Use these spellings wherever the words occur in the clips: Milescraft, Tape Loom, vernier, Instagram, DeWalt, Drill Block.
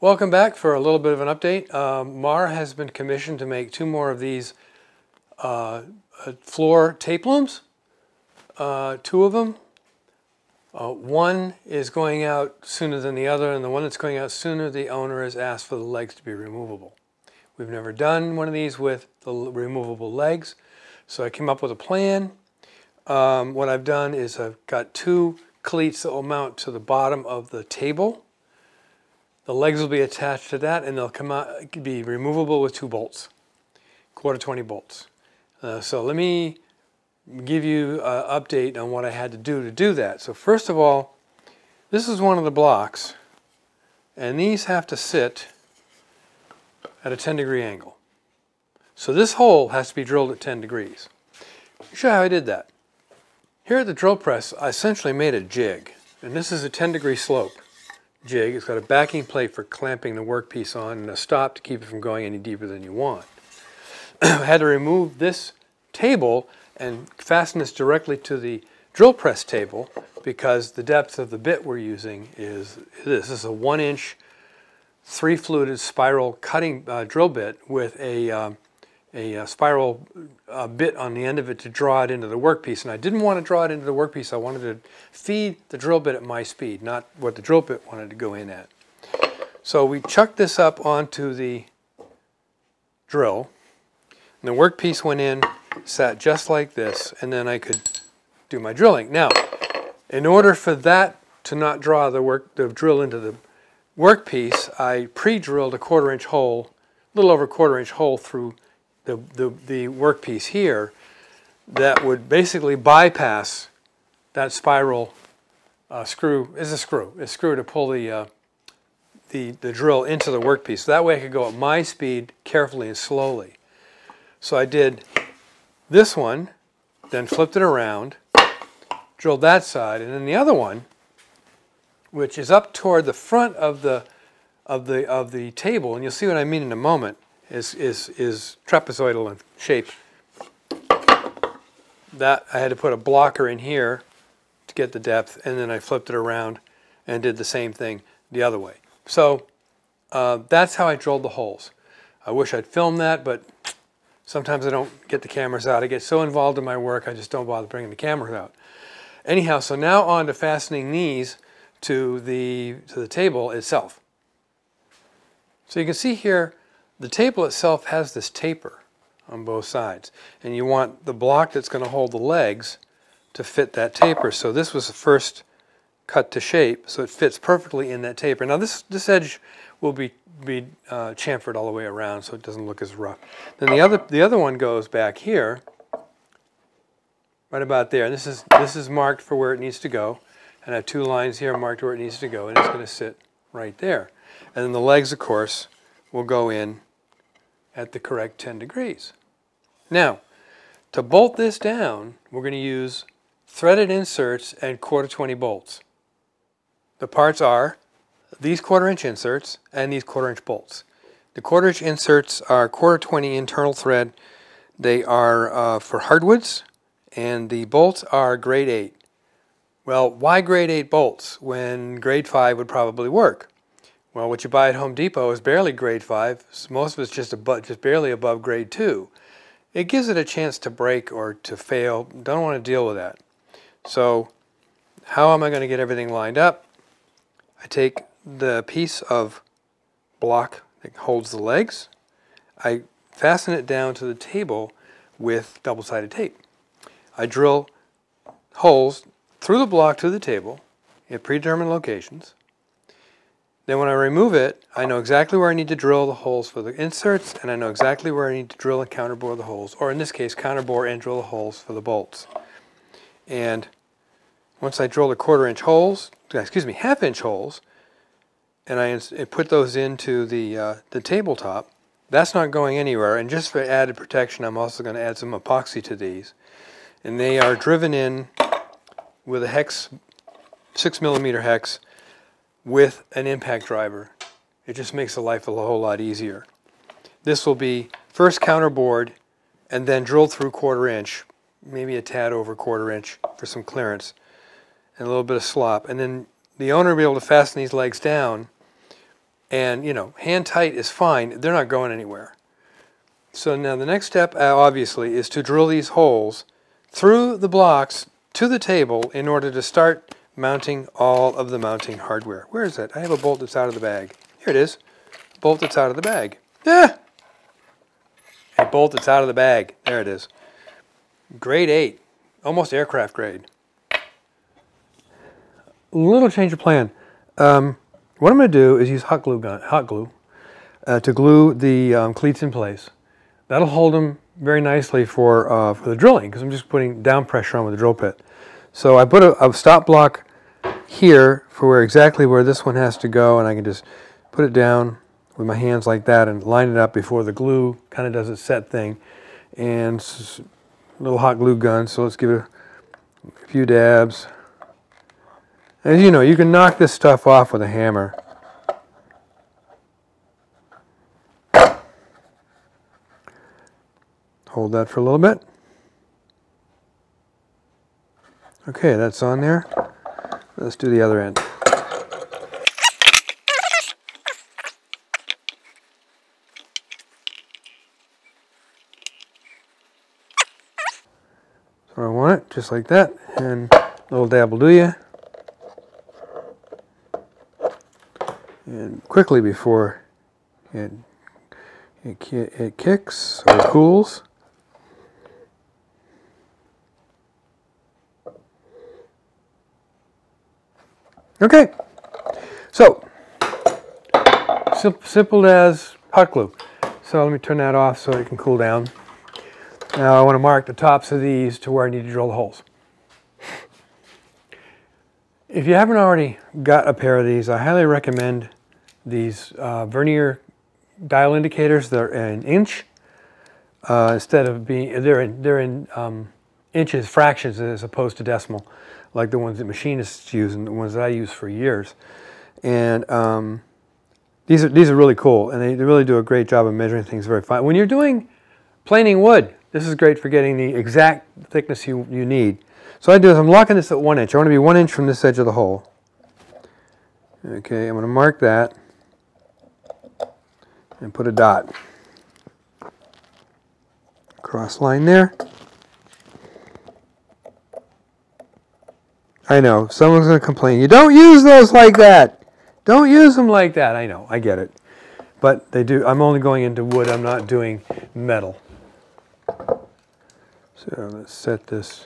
Welcome back for a little bit of an update. Mar has been commissioned to make 2 more of these floor tape looms, 2 of them. One is going out sooner than the other, and the one that's going out sooner, the owner has asked for the legs to be removable. We've never done one of these with the removable legs, so I came up with a plan. What I've done is I've got 2 cleats that will mount to the bottom of the table. The legs will be attached to that, and they'll come out, be removable with 2 bolts, 1/4-20 bolts. So let me give you an update on what I had to do that. So first of all, this is one of the blocks, and these have to sit at a 10-degree angle. So this hole has to be drilled at 10 degrees. I'll show you how I did that. Here at the drill press, I essentially made a jig, and this is a 10-degree slope jig. It's got a backing plate for clamping the workpiece on and a stop to keep it from going any deeper than you want. I had to remove this table and fasten this directly to the drill press table because the depth of the bit we're using is this. This is a 1-inch, 3-fluted spiral cutting drill bit with a spiral bit on the end of it to draw it into the workpiece. And I didn't want to draw it into the workpiece. I wanted to feed the drill bit at my speed, not what the drill bit wanted to go in at. So we chucked this up onto the drill, and the workpiece went in, sat just like this, and then I could do my drilling. Now, in order for that to not draw the drill into the workpiece, I pre-drilled a 1/4-inch hole, a little over a 1/4-inch hole through the workpiece here that would basically bypass that spiral screw. It's a screw. It's a screw to pull the drill into the workpiece. So that way I could go at my speed carefully and slowly. So I did this one, then flipped it around, drilled that side, and then the other one, which is up toward the front of the table, and you'll see what I mean in a moment, is trapezoidal in shape. That I had to put a blocker in here to get the depth, and then I flipped it around and did the same thing the other way. So that's how I drilled the holes. I wish I'd filmed that, but sometimes I don't get the cameras out. I get so involved in my work, I just don't bother bringing the cameras out. Anyhow, so now on to fastening these to the table itself. So you can see here, the table itself has this taper on both sides, and you want the block that's going to hold the legs to fit that taper. So this was the first cut to shape, so it fits perfectly in that taper. Now this edge will be chamfered all the way around, so it doesn't look as rough. Then the other one goes back here, right about there. And this is marked for where it needs to go, and I have 2 lines here marked where it needs to go, and it's going to sit right there. And then the legs, of course, will go in at the correct 10 degrees. Now, to bolt this down, we're going to use threaded inserts and 1/4-20 bolts. The parts are these 1/4-inch inserts and these 1/4-inch bolts. The 1/4-inch inserts are 1/4-20 internal thread. They are for hardwoods, and the bolts are grade 8. Well, why grade 8 bolts when grade 5 would probably work? Well, what you buy at Home Depot is barely grade 5. So most of it's just barely above grade 2. It gives it a chance to break or to fail. Don't want to deal with that. So how am I going to get everything lined up? I take the piece of block that holds the legs. I fasten it down to the table with double-sided tape. I drill holes through the block to the table in predetermined locations. Then when I remove it, I know exactly where I need to drill the holes for the inserts, and I know exactly where I need to drill and counterbore the holes, or in this case, counterbore and drill the holes for the bolts. And once I drill the 1/4-inch holes, excuse me, 1/2-inch holes, and I put those into the tabletop, that's not going anywhere. And just for added protection, I'm also going to add some epoxy to these. And they are driven in with a hex, 6mm hex, with an impact driver. It just makes the life a whole lot easier. This will be first counterboard and then drilled through 1/4-inch, maybe a tad over 1/4-inch for some clearance and a little bit of slop. And then the owner will be able to fasten these legs down And, you know, hand tight is fine. They're not going anywhere. So now the next step, obviously, is to drill these holes through the blocks to the table in order to start mounting all of the mounting hardware. Where is it? I have a bolt that's out of the bag. Here it is. A bolt that's out of the bag. Ah! A bolt that's out of the bag. There it is. Grade 8. Almost aircraft grade. Little change of plan. What I'm going to do is use hot glue to glue the cleats in place. That'll hold them very nicely for the drilling, because I'm just putting down pressure on with the drill bit. So I put a stop block here for exactly where this one has to go, and I can just put it down with my hands like that and line it up before the glue kind of does its set thing. And it's a little hot glue gun, so let's give it a few dabs. As you know, you can knock this stuff off with a hammer. Hold that for a little bit. Okay, that's on there. Let's do the other end. So I want it just like that, and a little dab will do you. And quickly before it kicks or cools. Okay, so simple as hot glue. So let me turn that off so it can cool down. Now I want to mark the tops of these to where I need to drill the holes. If you haven't already got a pair of these, I highly recommend these vernier dial indicators. They're an inch instead of being they're in inches, fractions as opposed to decimal, like the ones that machinists use and the ones that I use for years. And these are really cool, and they really do a great job of measuring things very fine. When you're doing planing wood, this is great for getting the exact thickness you need. So what I do is I'm locking this at 1 inch. I want to be 1 inch from this edge of the hole. Okay, I'm going to mark that and put a dot. Cross line there. I know, someone's going to complain, you don't use those like that. Don't use them like that. I know, I get it. But they do. I'm only going into wood, I'm not doing metal. So let's set this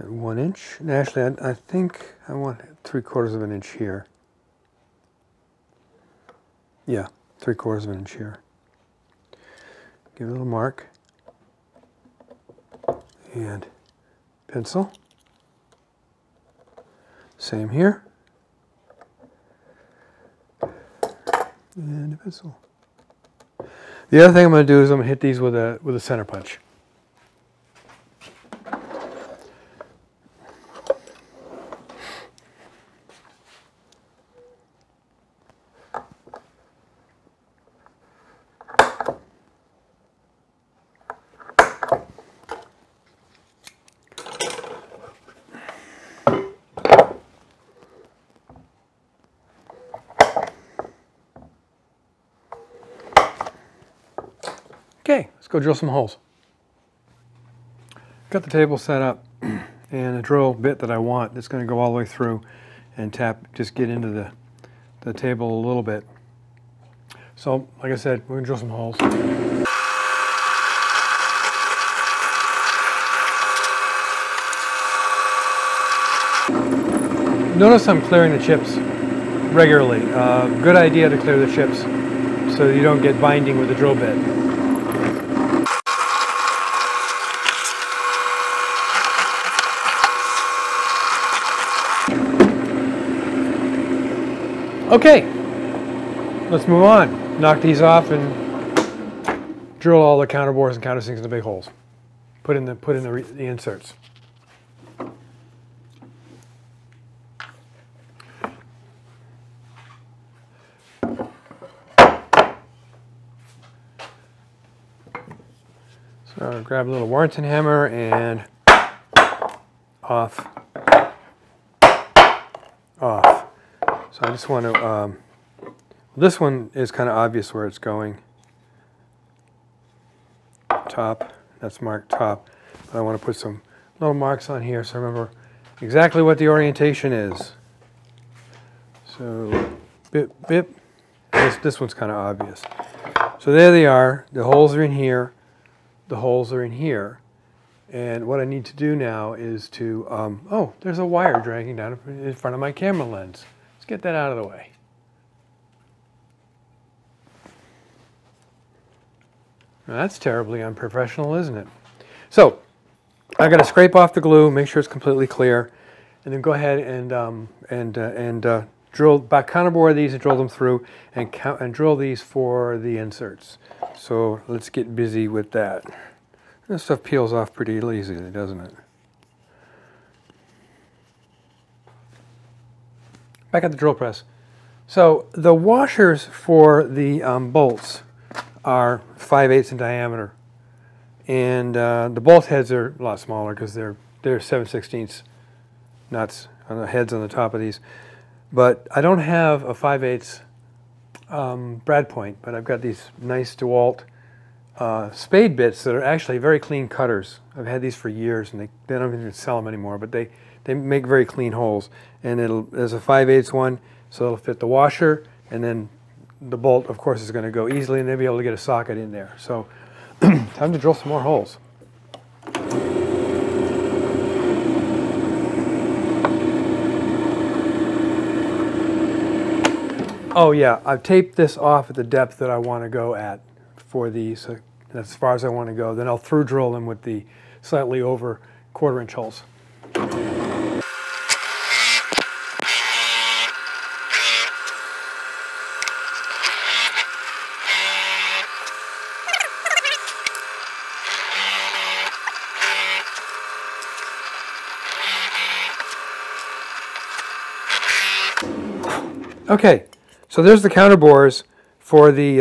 at 1 inch. And actually, I think I want 3/4 of an inch here. Yeah, 3/4 of an inch here. Give it a little mark. And pencil. Same here. And a pencil. The other thing I'm going to do is I'm going to hit these with a center punch. Okay, let's go drill some holes. Got the table set up and a drill bit that I want that's going to go all the way through and tap, just get into the table a little bit. So, like I said, we're going to drill some holes. Notice I'm clearing the chips regularly. Good idea to clear the chips so you don't get binding with the drill bit. Okay, let's move on. Knock these off and drill all the counterbores and countersinks in the big holes. Put in the inserts. So grab a little Warrington hammer and off. Off. So I just want to This one is kind of obvious where it's going. Top, that's marked top. But I want to put some little marks on here so I remember exactly what the orientation is. So, bip, bip. This one's kind of obvious. So there they are. The holes are in here. The holes are in here. And what I need to do now is to, oh, there's a wire dragging down in front of my camera lens. Let's get that out of the way. Now that's terribly unprofessional, isn't it? So I'm going to scrape off the glue, make sure it's completely clear, and then go ahead and drill back, counterbore these and drill them through, and drill these for the inserts. So let's get busy with that. This stuff peels off pretty easily, doesn't it? Back at the drill press. So the washers for the bolts are 5/8 in diameter, and the bolt heads are a lot smaller because they're 7/16 nuts on the heads on the top of these. But I don't have a 5/8 brad point, but I've got these nice DeWalt spade bits that are actually very clean cutters. I've had these for years, and they don't even sell them anymore, but they make very clean holes. And there's a 5/8 one, so it'll fit the washer, and then the bolt, of course, is going to go easily, and they'll be able to get a socket in there. So time to drill some more holes. Oh yeah, I've taped this off at the depth that I want to go at for these, so that's as far as I want to go. Then I'll through drill them with the slightly over 1/4-inch holes. Okay, so there's the counterbores for the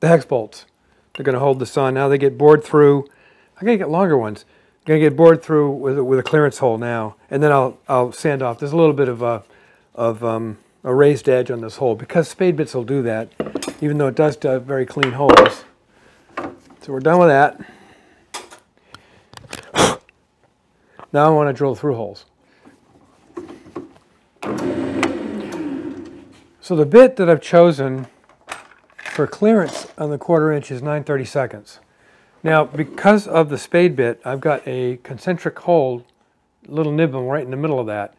hex bolts. They're going to hold this on. Now they get bored through. I'm going to get longer ones. I'm going to get bored through with a clearance hole now, and then I'll sand off. There's a little bit of a raised edge on this hole because spade bits will do that, even though it does have very clean holes. So we're done with that. Now I want to drill through holes. So the bit that I've chosen for clearance on the 1/4 inch is 9/32. Now, because of the spade bit, I've got a concentric hole, little nibble right in the middle of that,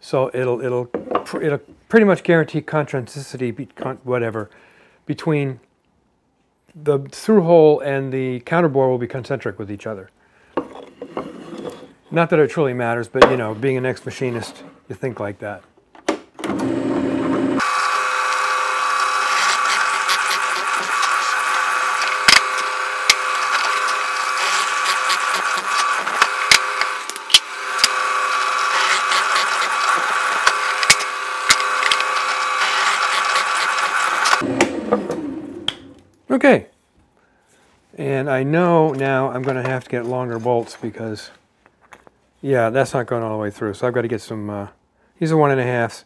so it'll pretty much guarantee concentricity, whatever, between the through hole and the counterbore will be concentric with each other. Not that it truly matters, but you know, being an ex-machinist, you think like that. Okay, and I know now I'm going to have to get longer bolts because, yeah, that's not going all the way through. So I've got to get some, these are 1.5s.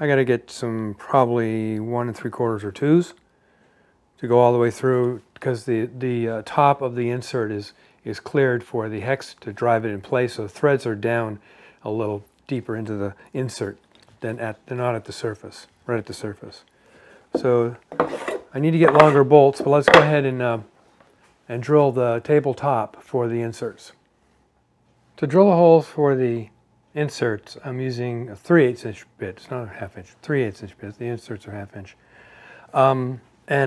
I got to get some probably 1 3/4 or 2s to go all the way through because the top of the insert is cleared for the hex to drive it in place. So the threads are down a little deeper into the insert than they're not at the surface, right at the surface. So I need to get longer bolts, but let's go ahead and drill the tabletop for the inserts. To drill the holes for the inserts, I'm using a 3/8-inch bit. It's not a 1/2 inch, 3/8-inch bits. The inserts are 1/2 inch. And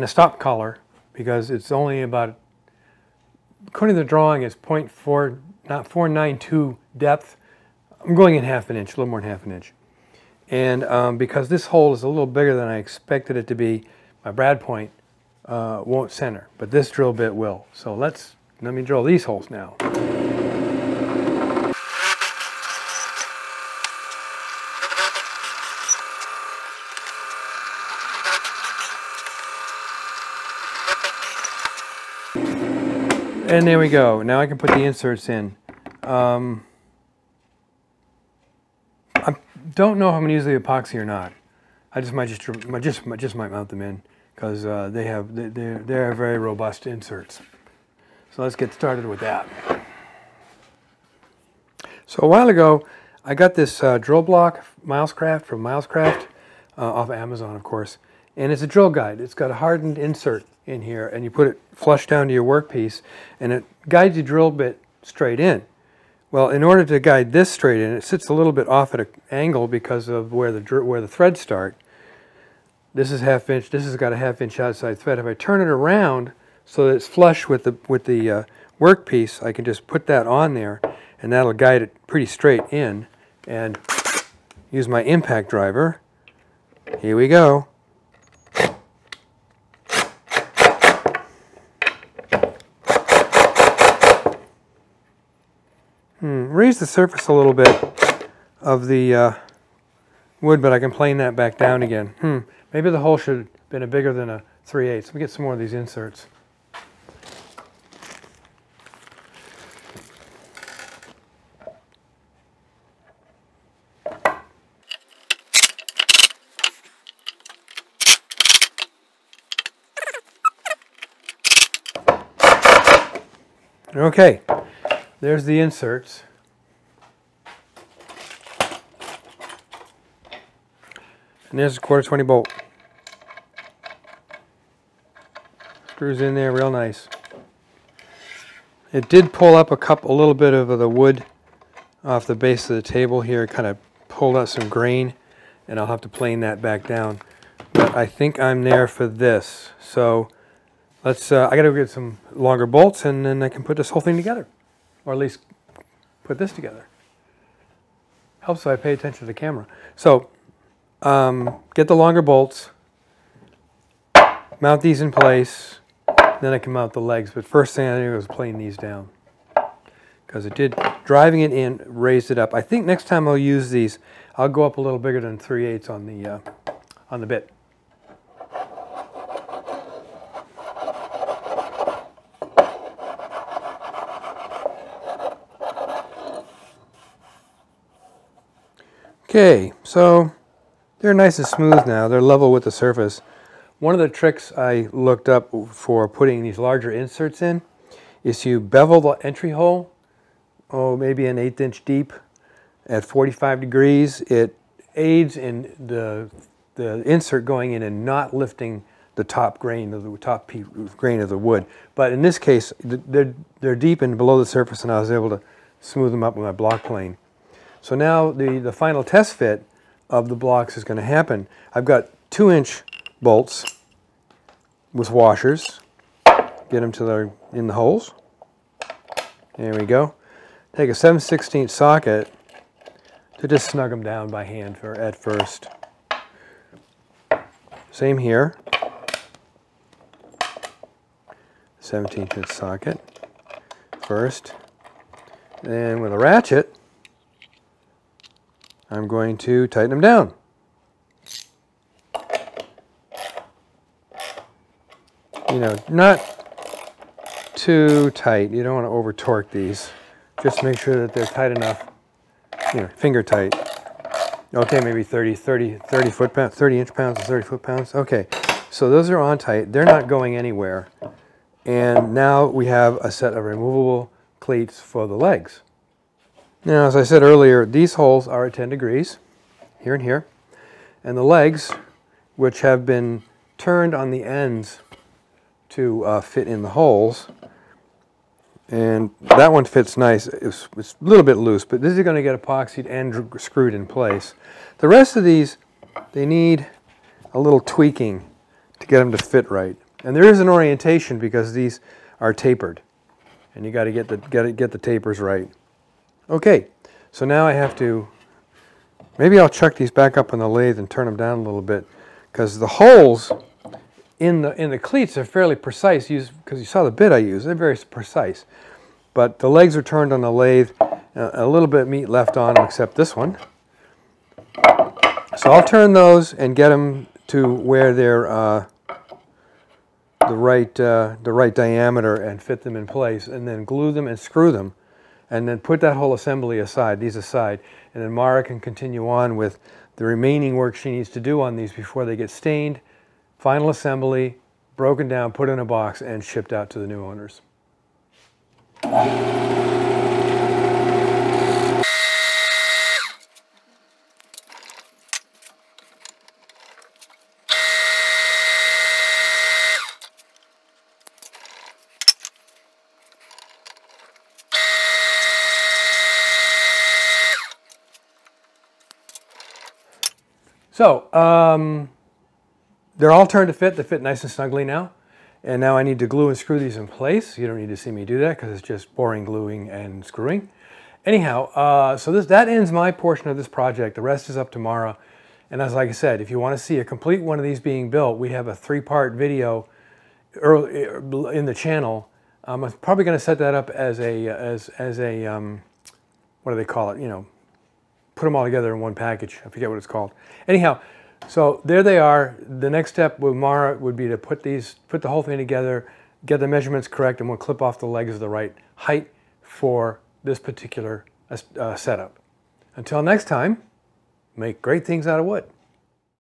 a stop collar, because it's only about, according to the drawing, it's 0.4, not 492 depth. I'm going in 1/2 an inch, a little more than 1/2 an inch. And because this hole is a little bigger than I expected it to be, my brad point won't center, but this drill bit will. So let me drill these holes now. And there we go. Now I can put the inserts in. I don't know if I'm going to use the epoxy or not. I just might just might mount them in, because they're very robust inserts. So let's get started with that. So a while ago, I got this drill block, Milescraft, from Milescraft, off Amazon, of course. And it's a drill guide. It's got a hardened insert in here, and you put it flush down to your workpiece, and it guides your drill bit straight in. Well, in order to guide this straight in, it sits a little bit off at an angle because of where the threads start. This is half inch. This has got a half inch outside thread. If I turn it around so that it's flush with the workpiece, I can just put that on there, and that'll guide it pretty straight in. And use my impact driver. Here we go. Raise the surface a little bit of the wood, but I can plane that back down again. Maybe the hole should have been bigger than a 3/8. Let me get some more of these inserts. Okay, there's the inserts. And there's a 1/4-20 bolt. Screws in there real nice. It did pull up a little bit of the wood off the base of the table here. It kind of pulled out some grain, and I'll have to plane that back down. But I think I'm there for this. So let's. I got to get some longer bolts, and then I can put this whole thing together, or at least put this together. Helps if I pay attention to the camera. So. Get the longer bolts, mount these in place, then I can mount the legs. But first thing I do is plane these down, because it did, driving it in, raised it up. I think next time I'll use these, I'll go up a little bigger than 3/8 on the bit. Okay, so they're nice and smooth now. They're level with the surface. One of the tricks I looked up for putting these larger inserts in is to bevel the entry hole, oh, maybe an 1/8 inch deep at 45 degrees. It aids in the insert going in and not lifting the top grain of the wood. But in this case, they're deep and below the surface, and I was able to smooth them up with my block plane. So now the final test fit of the blocks is going to happen. I've got 2-inch bolts with washers. Get them to in the holes. There we go. Take a 7/16 socket to just snug them down by hand at first. Same here. 17-inch socket first. Then with a ratchet, I'm going to tighten them down. You know, not too tight. You don't want to over torque these. Just make sure that they're tight enough, you know, finger tight. Okay, maybe 30 inch pounds to 30 foot pounds. Okay, so those are on tight. They're not going anywhere. And now we have a set of removable cleats for the legs. Now, as I said earlier, these holes are at 10 degrees, here and here, and the legs, which have been turned on the ends to fit in the holes, and that one fits nice. It's a little bit loose, but this is going to get epoxied and screwed in place. The rest of these, they need a little tweaking to get them to fit right. And there is an orientation because these are tapered, and you got to get the tapers right. Okay, so now I have to, maybe I'll chuck these back up on the lathe and turn them down a little bit, because the holes in the cleats are fairly precise, because you saw the bit I used, they're very precise. But the legs are turned on the lathe, a little bit of meat left on them except this one. So I'll turn those and get them to where they're the right diameter and fit them in place, and then glue them and screw them. And then put that whole assembly aside, these aside, and then Mara can continue on with the remaining work she needs to do on these before they get stained, final assembly, broken down, put in a box, and shipped out to the new owners. So, they're all turned to fit. They fit nice and snugly now. And now I need to glue and screw these in place. You don't need to see me do that because it's just boring gluing and screwing. Anyhow, so that ends my portion of this project. The rest is up tomorrow. And as like I said, if you want to see a complete one of these being built, we have a 3-part video in the channel. I'm probably going to set that up as a, what do they call it, you know, put them all together in one package. I forget what it's called. Anyhow, so there they are. The next step with Mara would be to put the whole thing together, get the measurements correct, and we'll clip off the legs of the right height for this particular setup. Until next time, make great things out of wood.